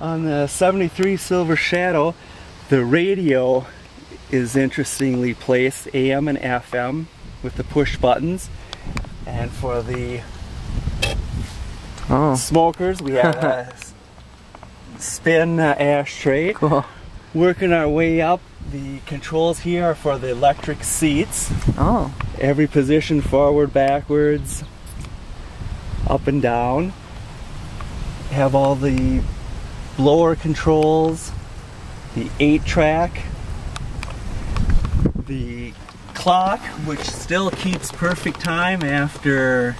on the 73 Silver Shadow, the radio is interestingly placed AM and FM with the push buttons, and for the smokers we have a spin ashtray. Cool. Working our way up, the controls here are for the electric seats. Oh. Every position, forward, backwards, up and down. Have all the blower controls, the 8-track, the clock, which still keeps perfect time after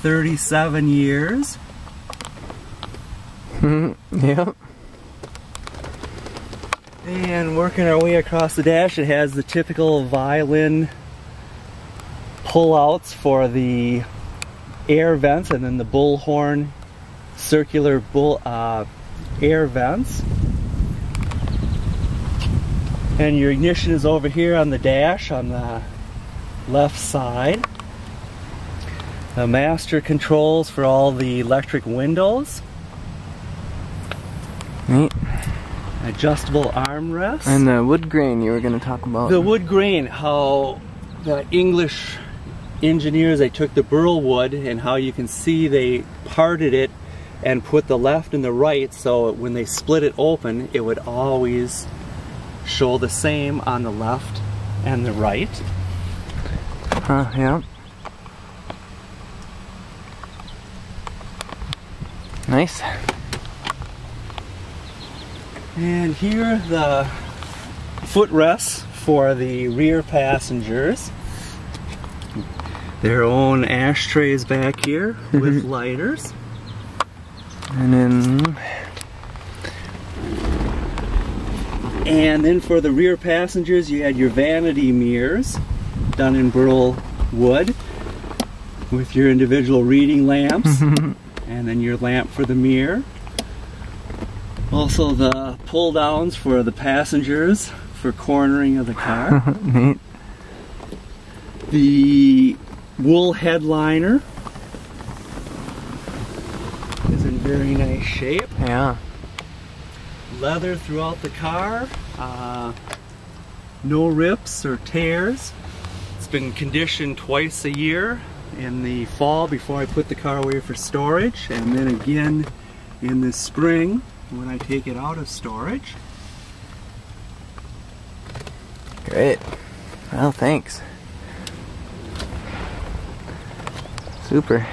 37 years. Yep. And working our way across the dash, it has the typical violin pull-outs for the air vents, and then the bullhorn circular air vents. And your ignition is over here on the dash on the left side. The master controls for all the electric windows. Neat. Adjustable armrests. And the wood grain you were going to talk about. The wood grain, how the English engineers, they took the burl wood and how you can see they parted it and put the left and the right, so when they split it open it would always show the same on the left and the right. Yeah. Nice. And here are the footrests for the rear passengers. Their own ashtrays back here with lighters. And then for the rear passengers you had your vanity mirrors done in burl wood with your individual reading lamps, and then your lamp for the mirror. Also the pull downs for the passengers for cornering of the car. Neat. The wool headliner is in very nice shape. Yeah. Leather throughout the car. No rips or tears. It's been conditioned twice a year, in the fall before I put the car away for storage, and then again in the spring when I take it out of storage. Great. Well, thanks. Super.